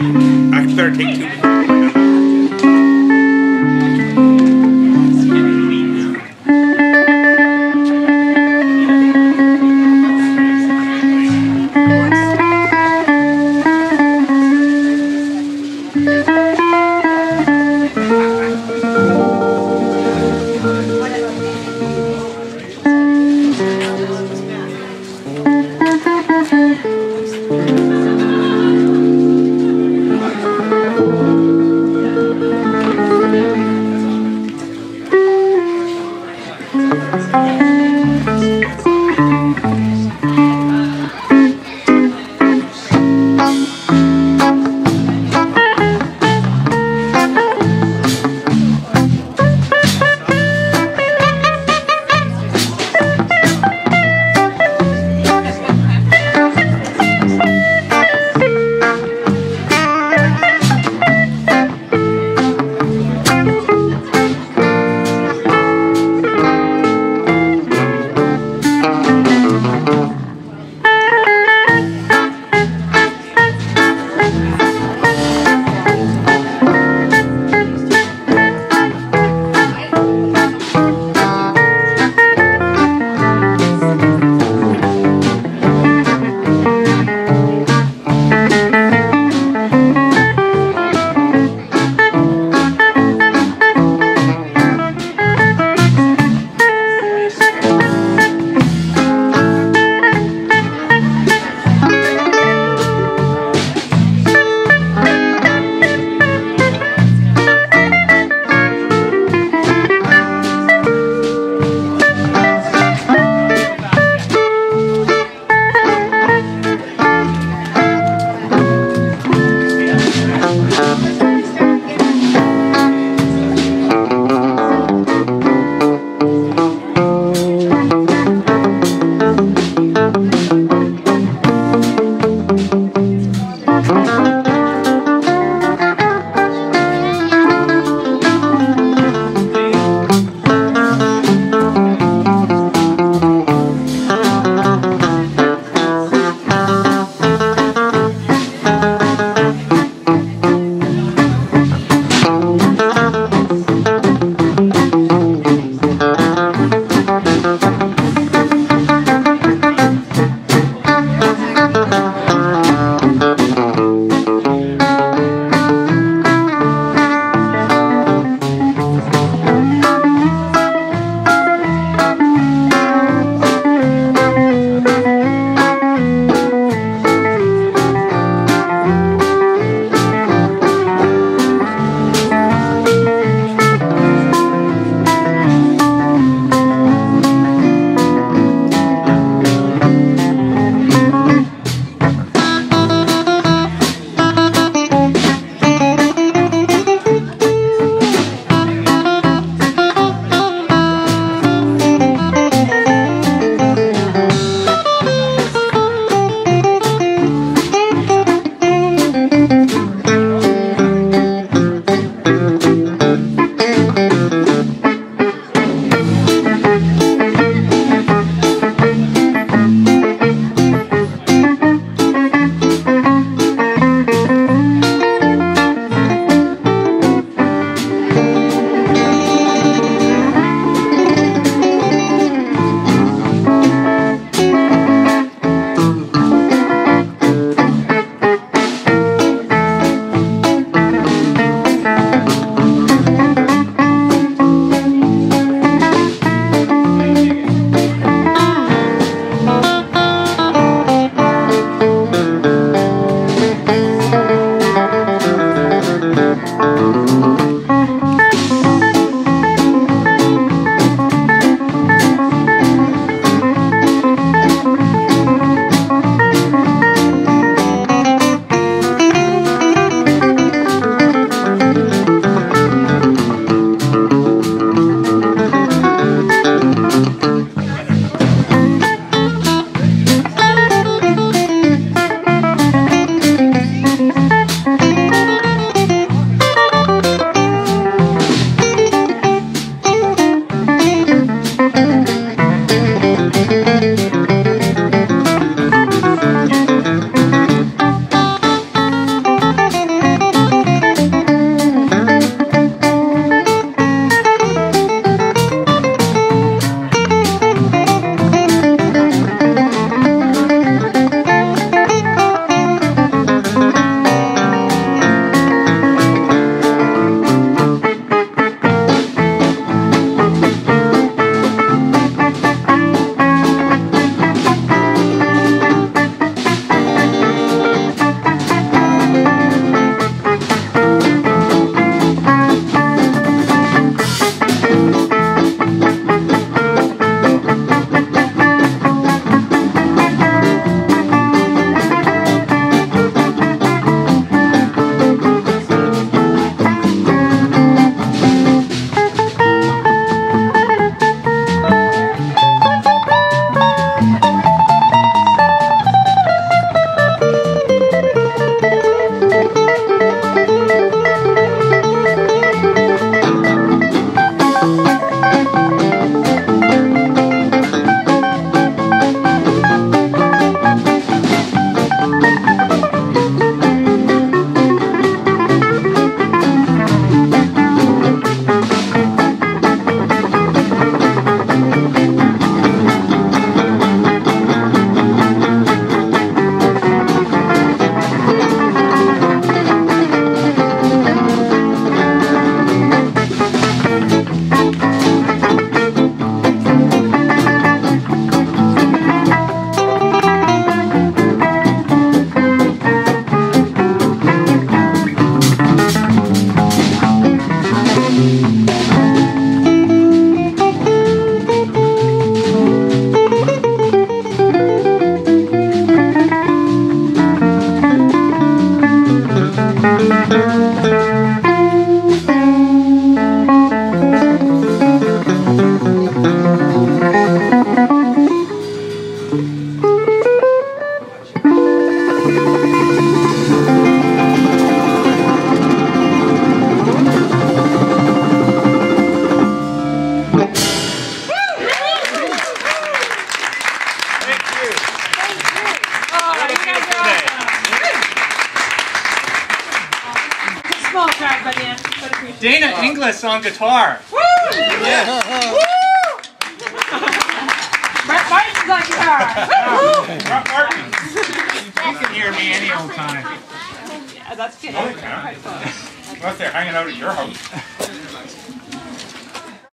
Act third, take two. Dana Inglis on guitar. Woo! Yes. Woo! Brett Martin's on guitar. Woo! Brett Martin. You can hear me any old time. Yeah, that's good. Right there, hanging out at your house.